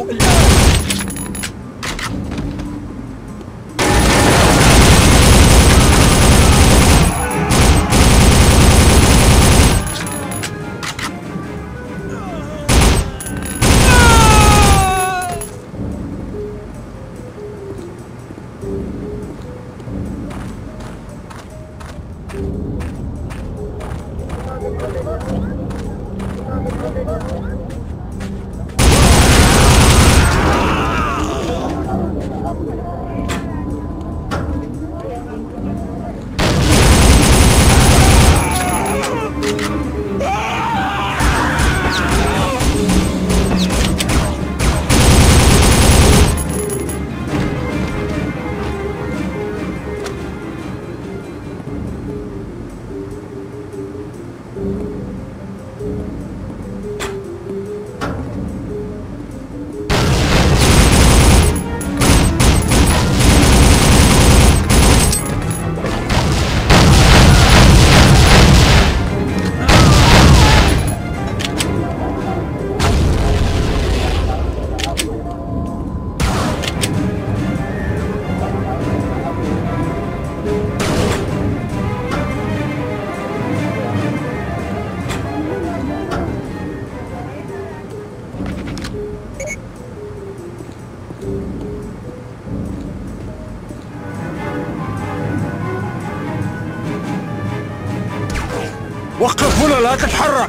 اقتلوه الآن. وقف هنا، لا تتحرك.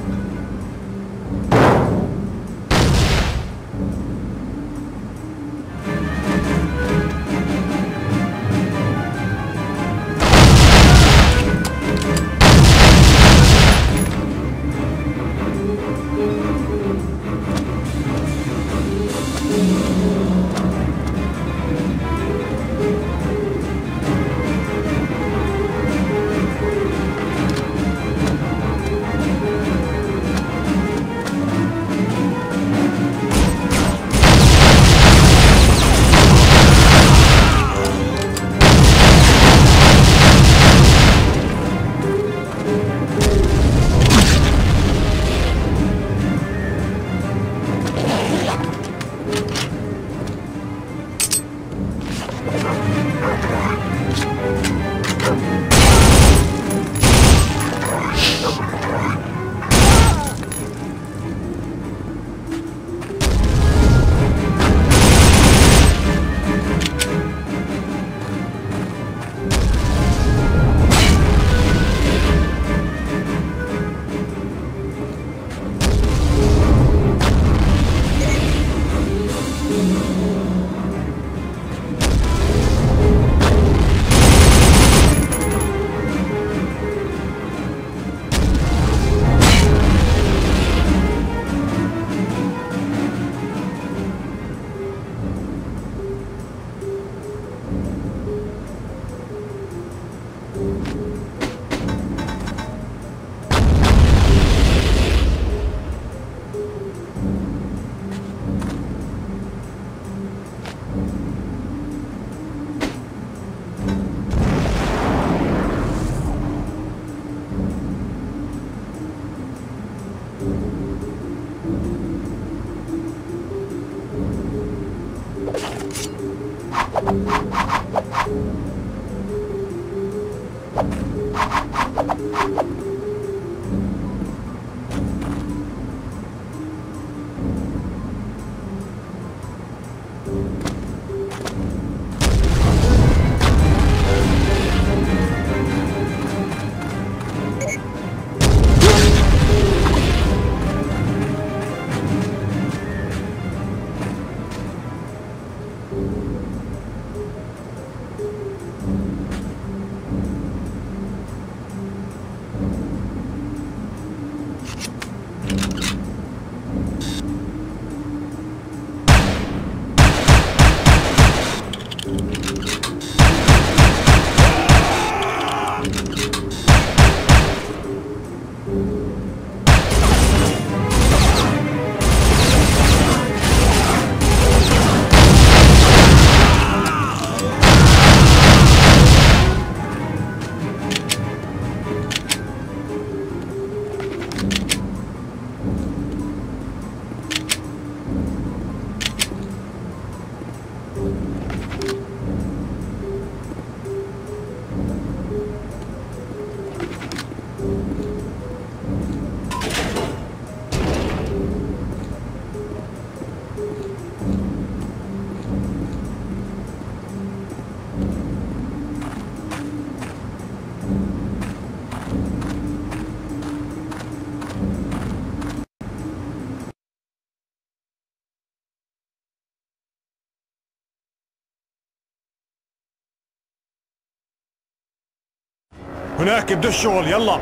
هناك يبدو الشغل. يلا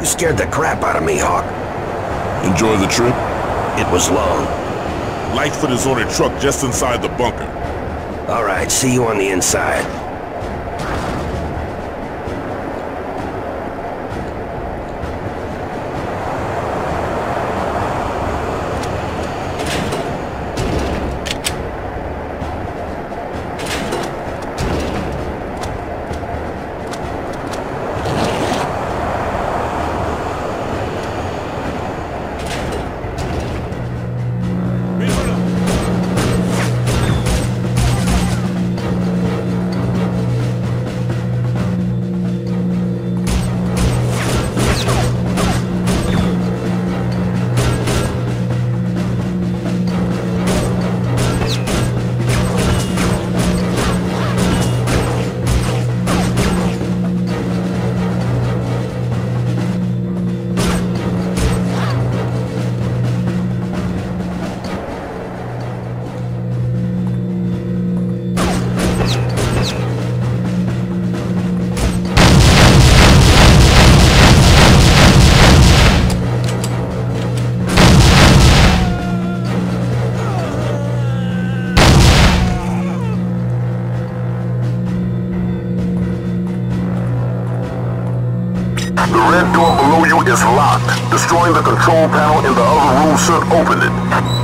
You scared the crap out of me, Hawk. Enjoy the trip? It was long. Lightfoot is on a truck just inside the bunker. All right, see you on the inside. The red door below you is locked. Destroying the control panel in the other room should open it.